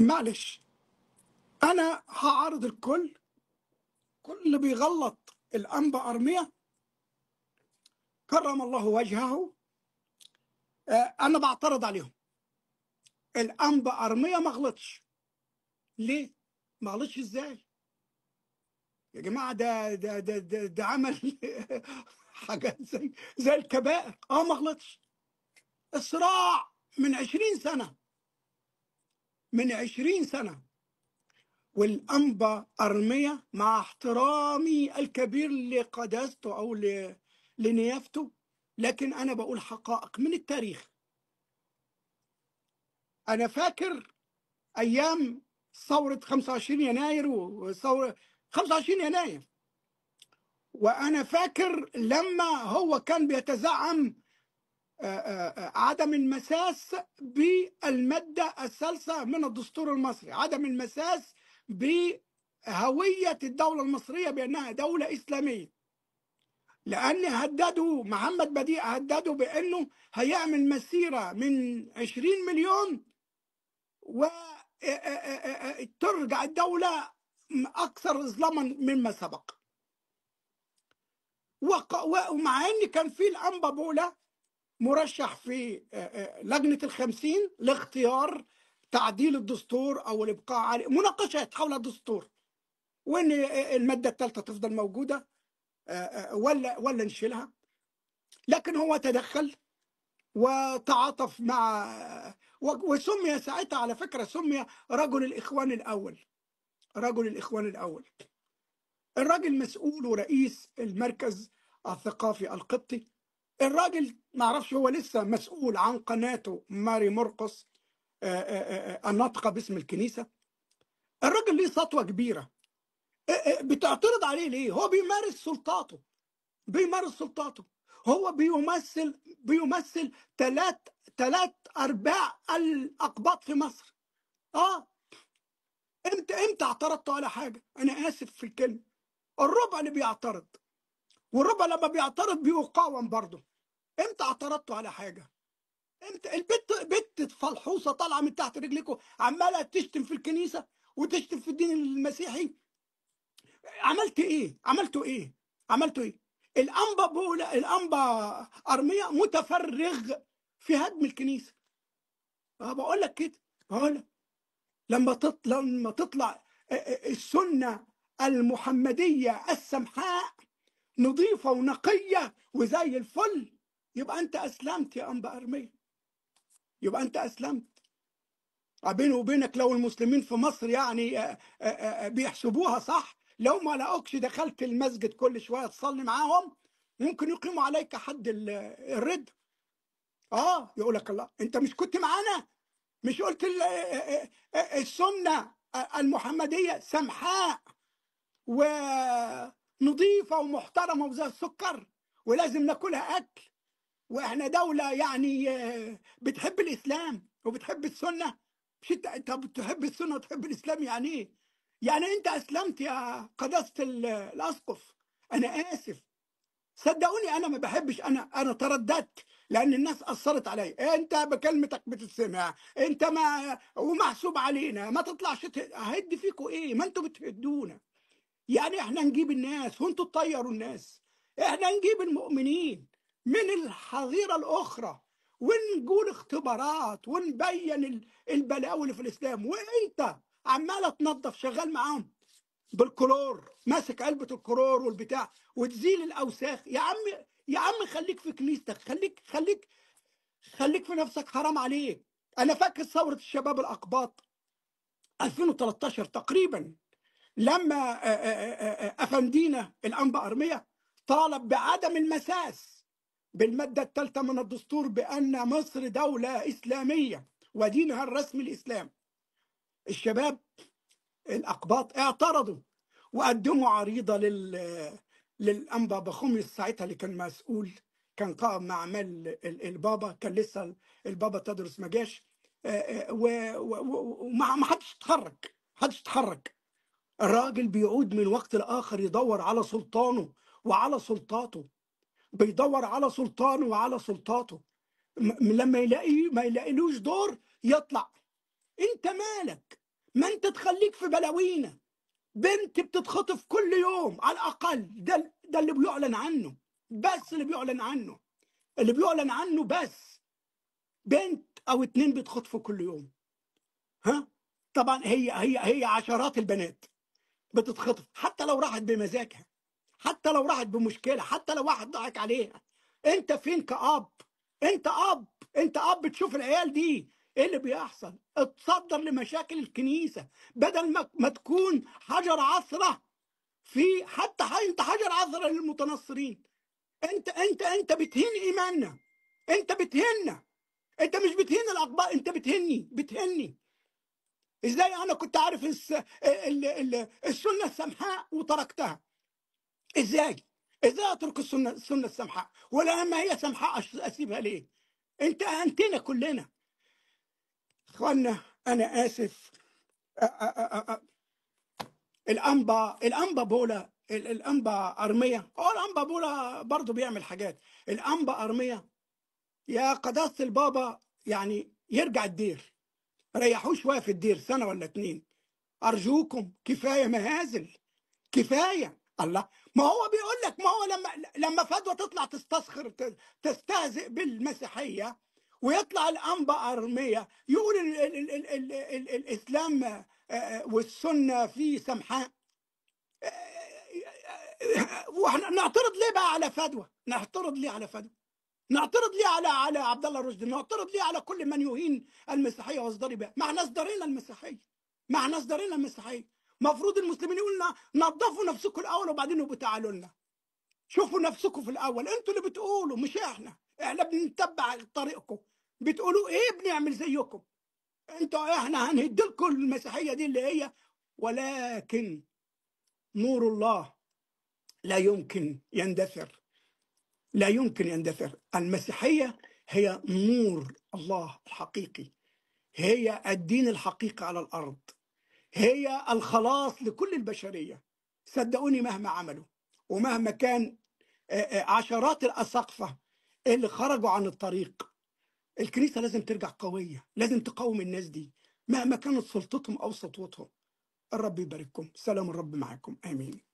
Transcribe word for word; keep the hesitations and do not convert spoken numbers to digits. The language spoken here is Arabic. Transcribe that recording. معلش انا هعرض الكل، كل اللي بيغلط الأنبا إرميا كرم الله وجهه انا بعترض عليهم. الأنبا إرميا ما غلطش. ليه ما غلطش؟ ازاي يا جماعه؟ ده ده ده ده, ده عمل حاجات زي زي الكبائر. اه ما غلطش. الصراع من عشرين سنه، من عشرين سنه، والأنبا إرميا مع احترامي الكبير لقداسته او لنيافته، لكن انا بقول حقائق من التاريخ. انا فاكر ايام ثوره خمسة وعشرين يناير وثوره خمسة وعشرين يناير، وانا فاكر لما هو كان بيتزعم عدم المساس بالماده الثالثه من الدستور المصري، عدم المساس بهويه الدوله المصريه بانها دوله اسلاميه، لان هددوا محمد بديع هددوا بانه هيعمل مسيره من عشرين مليون وترجع الدوله اكثر ظلما مما سبق. ومع ان كان في الأنبا بولا مرشح في لجنه الخمسين لاختيار تعديل الدستور او الابقاء عليه، مناقشات حول الدستور وان الماده الثالثه تفضل موجوده ولا ولا نشيلها، لكن هو تدخل وتعاطف مع، وسمي ساعتها على فكره سمي رجل الاخوان الاول، رجل الاخوان الاول. الراجل مسؤول ورئيس المركز الثقافي القبطي، الراجل ما اعرفش هو لسه مسؤول عن قناته ماري مرقص الناطقه باسم الكنيسه. الراجل ليه سطوه كبيره، بتعترض عليه ليه؟ هو بيمارس سلطاته، بيمارس سلطاته، هو بيمثل بيمثل ثلاث ثلاث ارباع الاقباط في مصر. اه امتى امتى اعترضتوا على حاجه؟ انا اسف في الكلمه. الربع اللي بيعترض، والربع لما بيعترض بيقاوم برضه. امتى اعترضتوا على حاجه؟ امتى؟ البت بت فلحوصه طالعه من تحت رجلكم عماله تشتم في الكنيسه وتشتم في الدين المسيحي. عملت ايه؟ عملتوا ايه؟ عملتوا ايه؟ الأنبا بولا الأنبا إرميا متفرغ في هدم الكنيسه. اه بقول لك كده، بقول لك لما تطلع لما تطلع السنه المحمديه السمحاء نظيفه ونقيه وزي الفل، يبقى انت اسلمت يا أنبا إرميا، يبقى انت اسلمت. بيني وبينك لو المسلمين في مصر يعني بيحسبوها صح، لو ما لقوكش دخلت المسجد كل شويه تصلي معاهم ممكن يقيموا عليك حد الرد. اه يقول لك الله انت مش كنت معانا؟ مش قلت السنه المحمديه سمحاء ونظيفه ومحترمه وزي السكر ولازم ناكلها اكل، واحنا دوله يعني بتحب الاسلام وبتحب السنه؟ مش انت انت بتحب السنه وتحب الاسلام يعني ايه؟ يعني انت اسلمت يا قداسه الاسقف؟ انا اسف، صدقوني انا ما بحبش، انا انا ترددت لان الناس اثرت عليا. انت بكلمتك بتتسمع، انت ما ومحسوب علينا، ما تطلعش هد فيكوا ايه؟ ما انتوا بتهدونا. يعني احنا نجيب الناس وانتوا تطيروا الناس، احنا نجيب المؤمنين من الحظيره الاخرى ونقول اختبارات ونبين البلاوي اللي في الاسلام، وانت عماله تنظف شغال معاهم بالكلور، ماسك علبه الكلور والبتاع وتزيل الاوساخ. يا عم يا عم خليك في كنيستك، خليك خليك خليك في نفسك، حرام عليك. انا فاكر ثوره الشباب الاقباط ألفين وثلاثة عشر تقريبا، لما افندينا الأنبا إرميا طالب بعدم المساس بالماده الثالثه من الدستور بان مصر دوله اسلاميه ودينها الرسمي الاسلام. الشباب الأقباط اعترضوا وقدموا عريضة لل للأنبا بخميس ساعتها، اللي كان مسؤول، كان قائم مع أعمال البابا، كان لسه البابا تدرس ما جاش، وما حدش اتحرك، ما حدش اتحرك. الراجل بيعود من وقت لآخر يدور على سلطانه وعلى سلطاته، بيدور على سلطانه وعلى سلطاته، لما يلاقي ما يلاقيلوش دور يطلع. أنت مالك؟ ما انت تخليك في بلاوينا. بنت بتتخطف كل يوم على الاقل، ده ده اللي بيعلن عنه بس، اللي بيعلن عنه اللي بيعلن عنه بس بنت او اتنين بيتخطفوا كل يوم. ها طبعا هي هي هي عشرات البنات بتتخطف، حتى لو راحت بمزاجها، حتى لو راحت بمشكله، حتى لو واحد ضحك عليها. انت فين كأب؟ انت اب، انت اب بتشوف العيال دي ايه اللي بيحصل، اتصدر لمشاكل الكنيسه بدل ما ما تكون حجر عثره في حتى انت حجر عثره للمتنصرين. انت انت انت بتهين ايماننا، انت بتهنا، انت مش بتهين الاقباط، انت بتهني بتهني ازاي؟ انا كنت عارف السنه السمحاء وتركتها، ازاي ازاي اترك السنه السنه السمحاء؟ ولا لما هي سمحاء اسيبها ليه؟ انت اهنتنا كلنا. اخوانا انا اسف. أ أ أ أ الانبا الانبا بولا الانبا إرميا، هو الانبا بولا برضه بيعمل حاجات. الانبا إرميا يا قداسه البابا، يعني يرجع الدير، ريحوه شويه في الدير سنه ولا اتنين ارجوكم، كفايه مهازل، كفايه. الله، ما هو بيقول لك، ما هو لما لما فدوى تطلع تستسخر تستهزئ بالمسيحيه، ويطلع الأنبا إرميا يقول ال ال ال ال ال الإسلام والسنة في سمحاء، واحنا نعترض ليه بقى على فدوى؟ نعترض ليه على فدوى؟ نعترض ليه على على عبد الله رشدي؟ نعترض ليه على كل من يهين المسيحية واصداري بها؟ ما احنا اصدارينا المسيحية، ما احنا اصدارينا المسيحية. المفروض المسلمين يقولوا لنا نظفوا نفسكم الأول وبعدين يبقوا تعالوا لنا. شوفوا نفسكم في الأول، أنتوا اللي بتقولوا مش احنا. احنا بنتبع طريقكم، بتقولوا ايه بنعمل زيكم. انتوا احنا هنهد لكم المسيحيه دي اللي هي، ولكن نور الله لا يمكن يندثر، لا يمكن يندثر. المسيحيه هي نور الله الحقيقي، هي الدين الحقيقي على الارض، هي الخلاص لكل البشريه. صدقوني مهما عملوا ومهما كان عشرات الاساقفه اللي خرجوا عن الطريق، الكنيسة لازم ترجع قوية، لازم تقاوم الناس دي مهما كانت سلطتهم أو سطوتهم. الرب يبارككم، سلام الرب معكم، آمين.